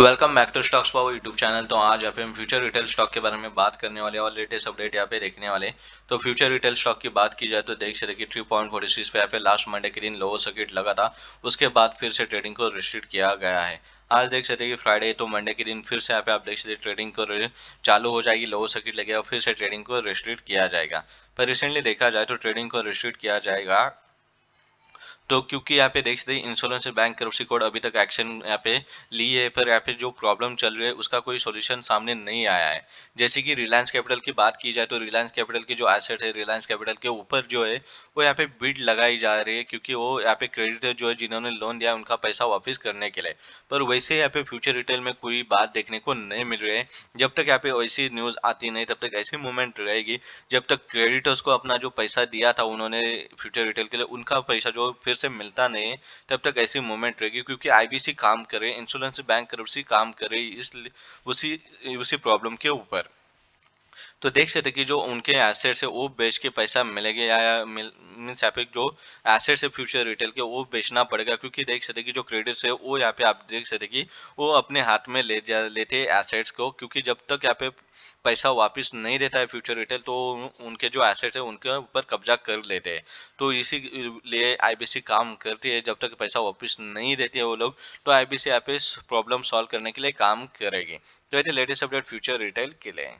Welcome back to stocks power YouTube channel. तो आज आप फ्यूचर रिटेल स्टॉक के बारे में बात करने वाले और लेटेस्ट अपडेट यहाँ पे देखने वाले। तो फ्यूचर रिटेल स्टॉक की बात की जाए तो देख सकते कि 3.46 पे यहाँ पे लास्ट मंडे के दिन लोअर सर्किट लगा था, उसके बाद फिर से ट्रेडिंग को रिस्ट्रिक्ट किया गया है। आज देख सकते हैं कि फ्राइडे तो मंडे के दिन फिर से यहाँ पे आप देख सकते हैं ट्रेडिंग को चालू हो जाएगी, लोअर सर्किट लगेगा, फिर से ट्रेडिंग को रिस्ट्रिक्ट किया जाएगा। पर रिसेंटली देखा जाए तो ट्रेडिंग को रिस्ट्रिक्ट किया जाएगा तो क्योंकि यहाँ पे देख सकते हैं इंश्योरेंस बैंक करप्सी कोड अभी तक एक्शन यहाँ पे ली है, पर यहाँ पे जो प्रॉब्लम चल रही है उसका कोई सॉल्यूशन सामने नहीं आया है। जैसे कि रिलायंस कैपिटल की बात की जाए तो रिलायंस कैपिटल की जो एसेट है, रिलायंस कैपिटल के ऊपर जो है वो यहाँ पे बिड लगाई जा रही है क्योंकि वो यहाँ पे क्रेडिटर जो है जिन्होंने लोन दिया उनका पैसा वापस करने के लिए। पर वैसे यहाँ पे फ्यूचर रिटेल में कोई बात देखने को नहीं मिल रही है। जब तक यहाँ पे ऐसी न्यूज़ आती नहीं तब तक ऐसी मूवमेंट रहेगी। जब तक क्रेडिटर्स को अपना जो पैसा दिया था उन्होंने फ्यूचर रिटेल के लिए, उनका पैसा जो से मिलता नहीं तब तक ऐसी मूवमेंट रहेगी क्योंकि आईबीसी काम करे, इंश्योरेंस बैंक करप्सी काम करे उसी प्रॉब्लम के ऊपर। तो देख सकते कि जो उनके एसेट्स है वो बेच के पैसा मिलेगा या मीन्स यहाँ पे जो एसेट्स है फ्यूचर रिटेल के वो बेचना पड़ेगा क्योंकि देख सकते कि जो क्रेडिट्स है वो यहाँ पे आप देख सकते कि वो अपने हाथ में लेते एसेट्स को, क्योंकि जब तक यहाँ पे पैसा वापस नहीं देता है फ्यूचर रिटेल तो उनके जो एसेट्स है उनके ऊपर कब्जा कर लेते हैं। तो इसी लिए आईबीसी काम करती है, जब तक पैसा वापस नहीं देती है वो लोग तो आईबीसी यहाँ पे प्रॉब्लम सॉल्व करने के लिए काम करेगी। तो ये लेटेस्ट अपडेट फ्यूचर रिटेल के लिए।